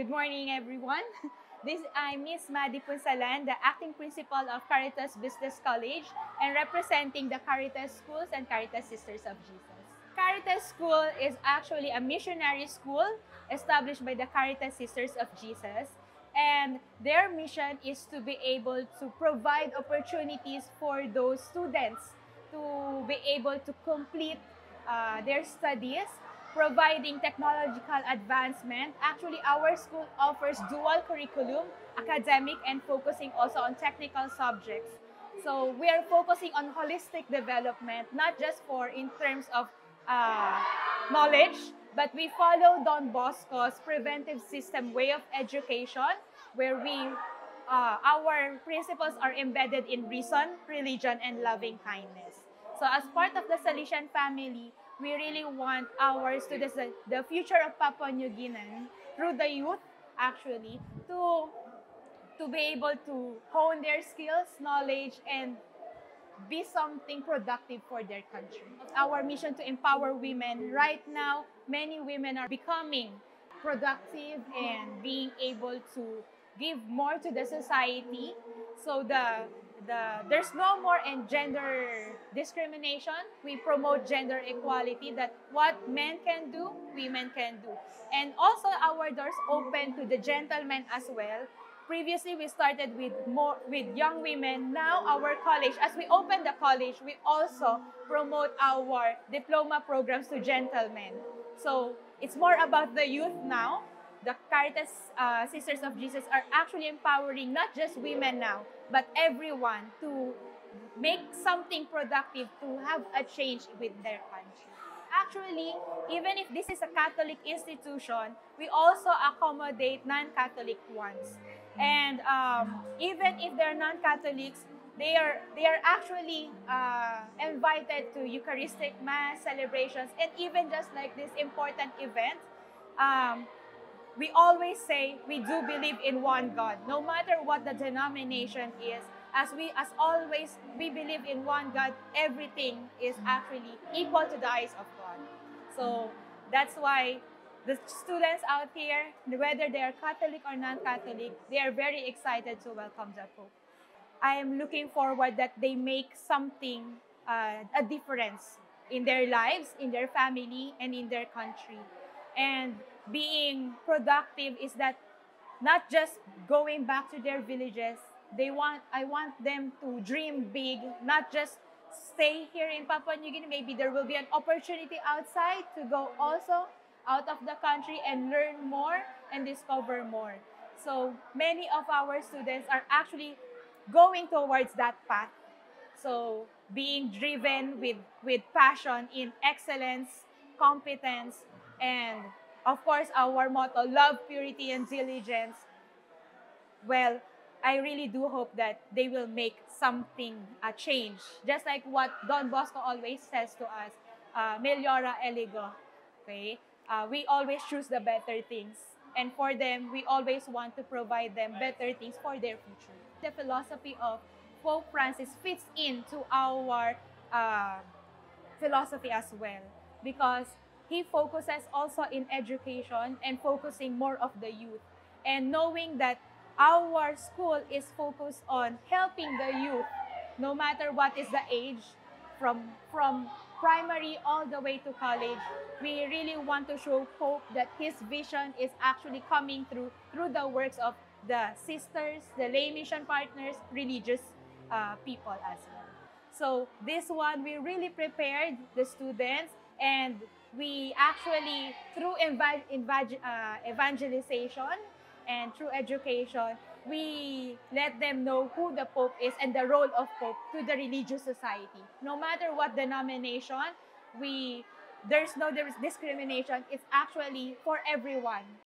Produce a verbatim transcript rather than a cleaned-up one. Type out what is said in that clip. Good morning, everyone. This I'm Miz Maddy Punsalan, the Acting Principal of Caritas Business College and representing the Caritas Schools and Caritas Sisters of Jesus. Caritas School is actually a missionary school established by the Caritas Sisters of Jesus, and their mission is to be able to provide opportunities for those students to be able to complete uh, their studies, providing technological advancement. Actually, our school offers dual curriculum, academic and focusing also on technical subjects. So we are focusing on holistic development, not just for in terms of uh, knowledge, but we follow Don Bosco's preventive system way of education, where we, uh, our principles are embedded in reason, religion, and loving kindness. So as part of the Salesian family, we really want our students, the future of Papua New Guinea, through the youth actually, to, to be able to hone their skills, knowledge, and be something productive for their country. Our mission to empower women. Right now, many women are becoming productive and being able to give more to the society. So the The, there's no more in gender discrimination. We promote gender equality, that what men can do, women can do. And also our doors open to the gentlemen as well. Previously, we started with, more, with young women. Now our college, as we open the college, we also promote our diploma programs to gentlemen. So it's more about the youth now. The Caritas uh, Sisters of Jesus are actually empowering not just women now, but everyone to make something productive, to have a change with their country. Actually, even if this is a Catholic institution, we also accommodate non-Catholic ones. And um, even if they're non-Catholics, they are, they are actually uh, invited to Eucharistic Mass celebrations, and even just like this important event. Um, We always say we do believe in one God, no matter what the denomination is. As we, as always, we believe in one God. Everything is actually equal to the eyes of God. So that's why the students out here, whether they are Catholic or non-Catholic, they are very excited to welcome the Pope. I am looking forward that they make something, uh, a difference in their lives, in their family, and in their country. And being productive is that not just going back to their villages. They want, I want them to dream big, not just stay here in Papua New Guinea. Maybe there will be an opportunity outside to go also out of the country and learn more and discover more. So many of our students are actually going towards that path. So being driven with, with passion in excellence, competence, and of course, our motto, love, purity, and diligence. Well, I really do hope that they will make something, a change. Just like what Don Bosco always says to us, uh, Meliora eligo. Okay? Uh, we always choose the better things. And for them, we always want to provide them better things for their future. The philosophy of Pope Francis fits into our uh, philosophy as well, because he focuses also in education and focusing more of the youth. And knowing that our school is focused on helping the youth, no matter what is the age, from, from primary all the way to college, we really want to show Pope that his vision is actually coming through through the works of the sisters, the lay mission partners, religious uh, people as well. So this one, we really prepared the students, and we actually, through evangel uh, evangelization and through education, we let them know who the Pope is and the role of Pope to the religious society. No matter what denomination, we, there's no there's discrimination. It's actually for everyone.